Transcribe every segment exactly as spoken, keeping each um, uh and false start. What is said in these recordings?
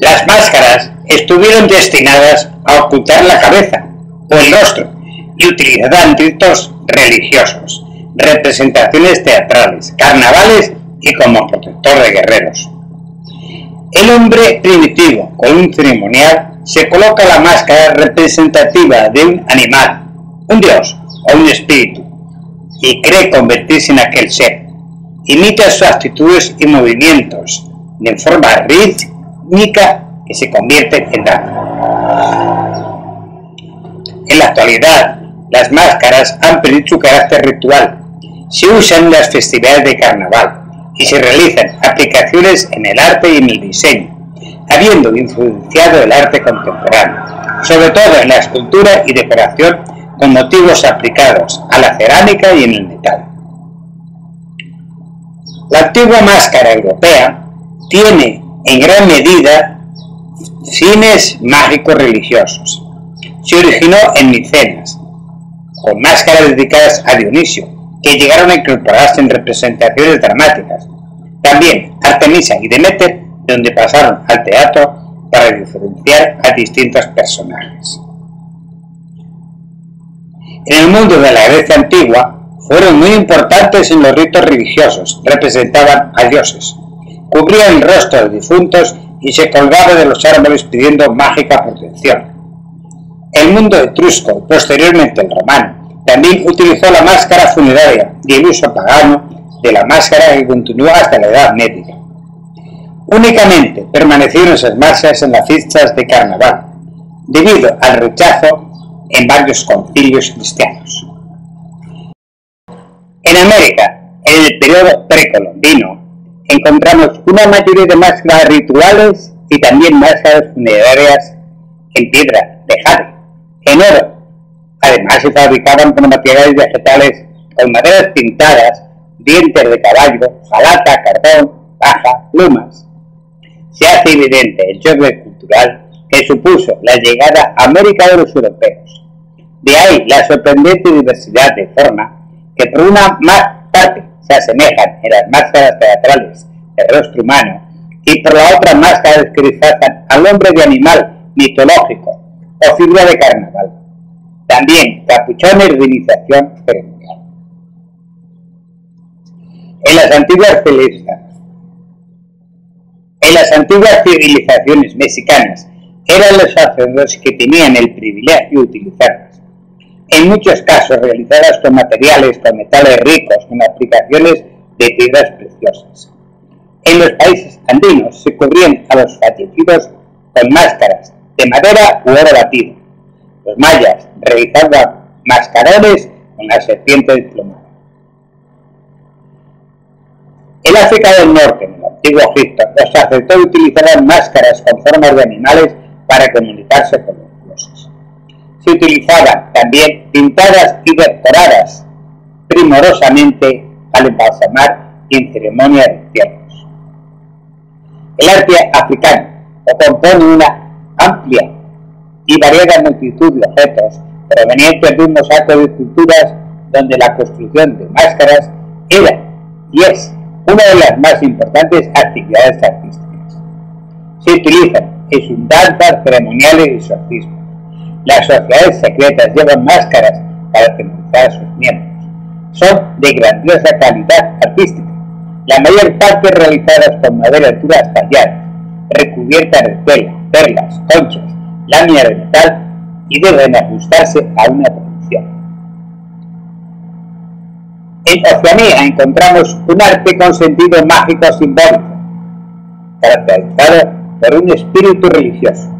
Las máscaras estuvieron destinadas a ocultar la cabeza o el rostro y utilizaban ritos religiosos, representaciones teatrales, carnavales y como protector de guerreros. El hombre primitivo con un ceremonial se coloca la máscara representativa de un animal, un dios o un espíritu y cree convertirse en aquel ser. Imita sus actitudes y movimientos de forma rítmica que se convierte en danza. En la actualidad, las máscaras han perdido su carácter ritual, se usan en las festividades de carnaval y se realizan aplicaciones en el arte y en el diseño, habiendo influenciado el arte contemporáneo, sobre todo en la escultura y decoración con motivos aplicados a la cerámica y en el metal. La antigua máscara europea tiene en gran medida fines mágicos religiosos. Se originó en Micenas, con máscaras dedicadas a Dionisio, que llegaron a incorporarse en representaciones dramáticas. También Artemisa y Deméter, donde pasaron al teatro para diferenciar a distintos personajes. En el mundo de la Grecia antigua, fueron muy importantes en los ritos religiosos, representaban a dioses, cubrían rostros difuntos y se colgaban de los árboles pidiendo mágica protección. El mundo etrusco, posteriormente el romano, también utilizó la máscara funeraria y el uso pagano de la máscara que continuó hasta la Edad Media. Únicamente permanecieron esas máscaras en las fiestas de carnaval, debido al rechazo en varios concilios cristianos. En América, en el periodo precolombino, encontramos una mayoría de máscaras rituales y también máscaras funerarias en piedra de jade, en oro. Además se fabricaban con materiales vegetales, con maderas pintadas, dientes de caballo, jalata, cartón, paja, plumas. Se hace evidente el choque cultural que supuso la llegada a América de los europeos. De ahí la sorprendente diversidad de forma que por una más parte se asemejan en las máscaras teatrales del rostro humano y por la otra máscaras que disfrazan al hombre de animal mitológico o figura de carnaval. También capuchones de iniciación ceremonial. En las antiguas civilizaciones, en las antiguas civilizaciones mexicanas eran los sacerdotes que tenían el privilegio de utilizarlas. En muchos casos realizadas con materiales con metales ricos, con aplicaciones de piedras preciosas. En los países andinos se cubrían a los fallecidos con máscaras de madera u oro batido. Los mayas realizaban mascarones con la serpiente desplumada. En África del Norte, en el antiguo Egipto, los sacerdotes utilizaban máscaras con formas de animales para comunicarse con los dioses. Se utilizaban también pintadas y decoradas primorosamente al embalsamar y en ceremonia de entierros. El arte africano lo compone una amplia y variada multitud de objetos provenientes de un mosaico de culturas donde la construcción de máscaras era y es una de las más importantes actividades artísticas. Se utilizan en sus danzas ceremoniales y exorcismos. Las sociedades secretas llevan máscaras para temorizar a sus miembros. Son de grandiosa calidad artística, la mayor parte realizadas con madera dura talladas, recubiertas de tela, perlas, conchas, láminas de metal y deben ajustarse a una producción. En Oceanía encontramos un arte con sentido mágico simbólico, caracterizado por un espíritu religioso,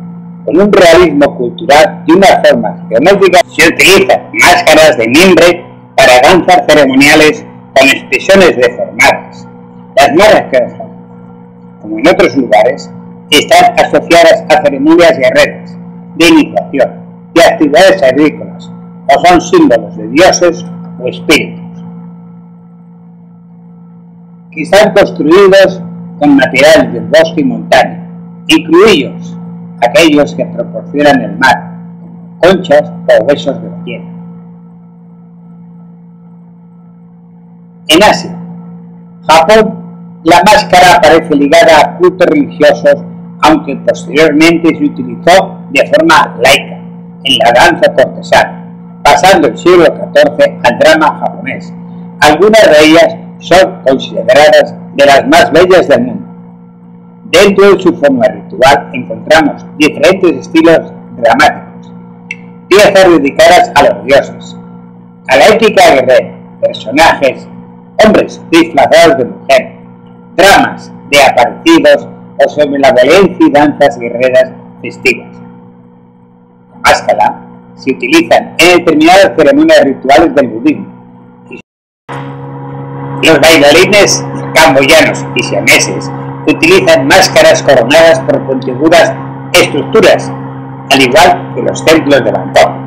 con un realismo cultural y una forma geométrica. Se utilizan máscaras de mimbre para danzas ceremoniales con expresiones deformadas. Las máscaras, como en otros lugares, están asociadas a ceremonias guerreras, de iniciación, de y actividades agrícolas, o son símbolos de dioses o espíritus, quizás construidos con materiales del bosque y montaña, incluidos aquellos que proporcionan el mar, conchas o huesos de ballena. En Asia, Japón, la máscara aparece ligada a cultos religiosos, aunque posteriormente se utilizó de forma laica en la danza cortesana, pasando el siglo catorce al drama japonés. Algunas de ellas son consideradas de las más bellas del mundo. Dentro de su forma ritual encontramos diferentes estilos dramáticos, piezas dedicadas a los dioses, a la épica guerrera, personajes, hombres disfrazados de mujer, dramas de aparecidos o sobre la violencia y danzas guerreras festivas. La máscara se utiliza en determinadas ceremonias rituales del budismo. Los bailarines camboyanos y siameses utilizan máscaras coronadas por puntiagudas estructuras, al igual que los templos de Bangkok.